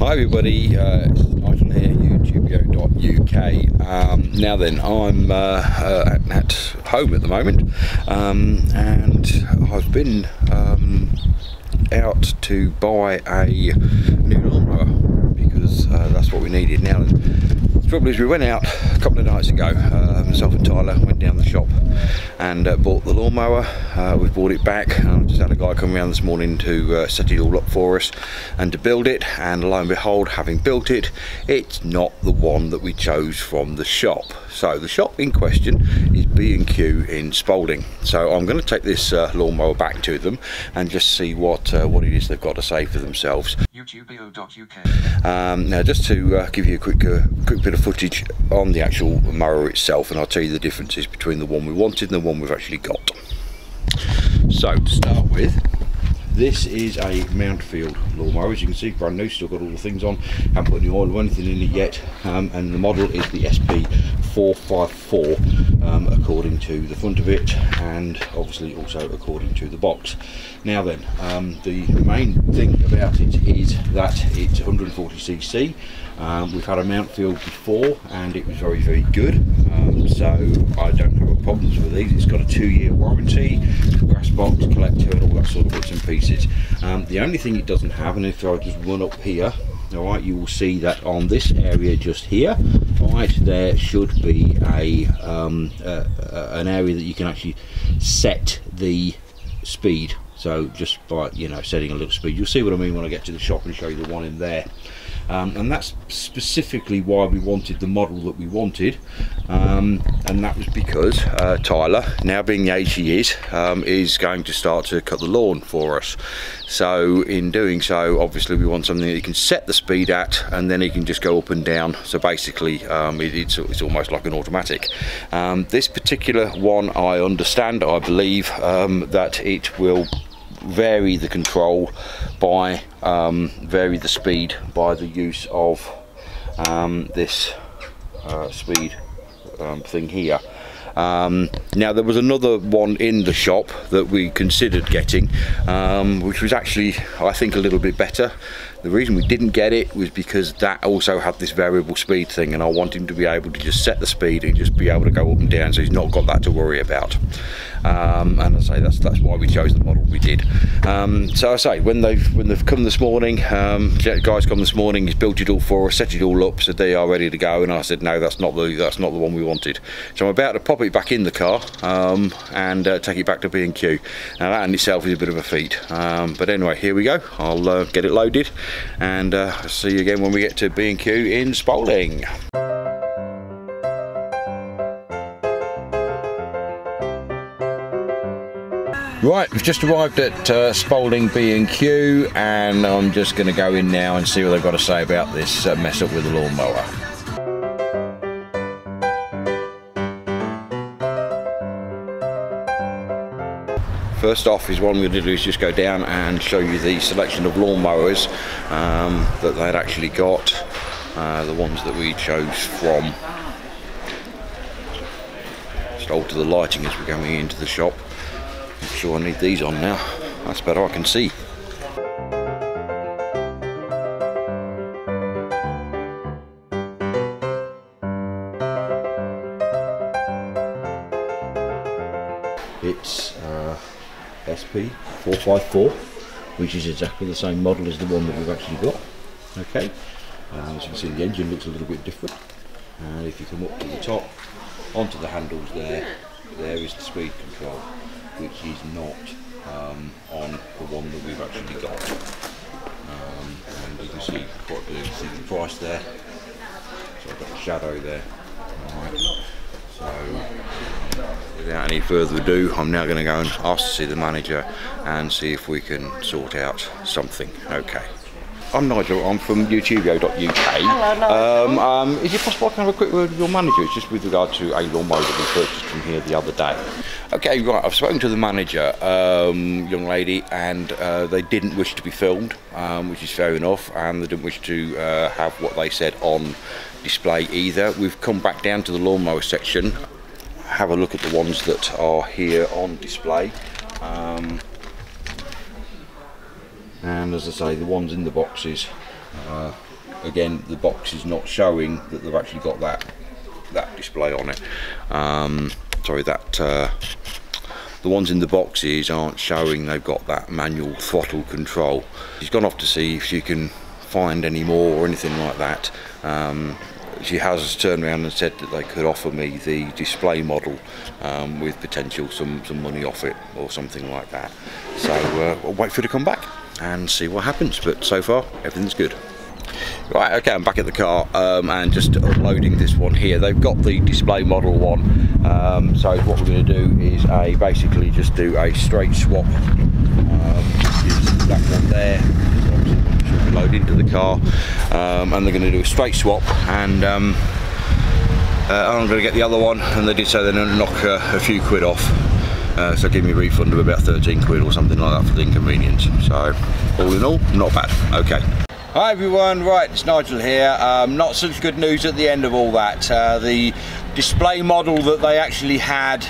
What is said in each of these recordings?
Hi everybody, Nigel here, YouTubio.uk. Now then, I'm at home at the moment, and I've been out to buy a new lawnmower because that's what we needed. Now, the trouble is we went out a couple of nights ago, myself and Tyler went down the shop and bought the lawnmower. We've brought it back, and I just had a guy come around this morning to set it all up for us and to build it, and lo and behold, having built it, it's not the one that we chose from the shop. So the shop in question is B&Q in Spalding. So I'm going to take this lawnmower back to them and just see what it is they've got to say for themselves. YouTubio.uk. Now just to give you a quick bit of footage on the actual mower itself, and I'll tell you the differences between the one we wanted and the one we've actually got. So to start with, this is a Mountfield lawnmower, as you can see, brand new, still got all the things on, haven't put any oil or anything in it yet, and the model is the SP454, according to the front of it, and obviously also according to the box. Now then, the main thing about it is that it's 140cc. We've had a Mountfield before and it was very, very good, so I don't have a problem with these. It's got a 2-year warranty, grass box, collector and all that sort of bits and pieces. The only thing it doesn't have, and if I just run up here, all right, you will see that on this area just here, all right, there should be a an area that you can actually set the speed. So just by, you know, setting a little speed, you'll see what I mean when I get to the shop and show you the one in there. And that's specifically why we wanted the model that we wanted, and that was because Tyler, now being the age he is going to start to cut the lawn for us. So in doing so, obviously we want something that he can set the speed at, and then he can just go up and down. So basically it's almost like an automatic. This particular one, I understand, I believe that it will vary the control by vary the speed by the use of this speed thing here. Now there was another one in the shop that we considered getting, which was actually, I think, a little bit better. The reason we didn't get it was because that also had this variable speed thing, and I want him to be able to just set the speed and just be able to go up and down, so he's not got that to worry about. And I say that's why we chose the model we did. So I say when they've come this morning, the guy's come this morning, he's built it all for us, set it all up, said they are ready to go, and I said no, that's not the one we wanted. So I'm about to pop it back in the car and take it back to B&Q. Now that in itself is a bit of a feat, but anyway, here we go. I'll get it loaded and see you again when we get to B&Q in Spalding. Right, we've just arrived at Spalding B&Q, and I'm just going to go in now and see what they've got to say about this mess up with the lawnmower. First off is what I'm going to do is just go down and show you the selection of lawnmowers that they'd actually got, the ones that we chose from. Just alter the lighting as we're going into the shop. I'm sure I need these on now, that's better, I can see. It's SP454, which is exactly the same model as the one that we've actually got. Okay, as you can see, the engine looks a little bit different, and if you come up to the top onto the handles, there is the speed control, which is not on the one that we've actually got. And you can see quite clearly the price there, so I've got a shadow there. All right. So without any further ado, I'm now going to go and ask to see the manager and see if we can sort out something. Okay. I'm Nigel, I'm from YouTubio.uk. Hello, Nigel. Is it possible I can have a quick word with your manager? It's just with regard to a lawnmower that we purchased from here the other day. Okay, right, I've spoken to the manager, young lady, and they didn't wish to be filmed, which is fair enough, and they didn't wish to have what they said on display either. We've come back down to the lawnmower section, have a look at the ones that are here on display. And as I say, the ones in the boxes again, the box is not showing that they've actually got that display on it. Sorry, that the ones in the boxes aren't showing they've got that manual throttle control. She's gone off to see if she can find any more or anything like that. She has turned around and said that they could offer me the display model with potential some money off it or something like that. So I'll wait for her to come back and see what happens, but so far everything's good. Right, okay, I'm back at the car and just unloading this one here. They've got the display model one, so what we're going to do is basically just do a straight swap. That one there should be loaded into the car, and they're going to do a straight swap, and I'm going to get the other one, and they did say they're going to knock a few quid off. So give me a refund of about 13 quid or something like that for the inconvenience. So all in all, not bad. Okay. Hi everyone, right, it's Nigel here. Not such good news at the end of all that. The display model that they actually had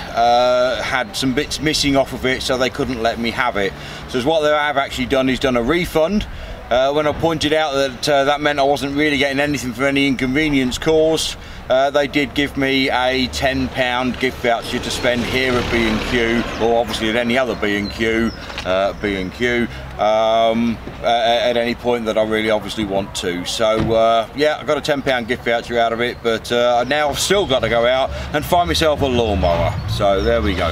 had some bits missing off of it, so they couldn't let me have it. So what they have actually done is done a refund. When I pointed out that that meant I wasn't really getting anything for any inconvenience caused, they did give me a £10 gift voucher to spend here at B&Q, or obviously at any other B&Q, at any point that I really obviously want to. So yeah, I got a £10 gift voucher out of it, but now I've still got to go out and find myself a lawnmower. So there we go.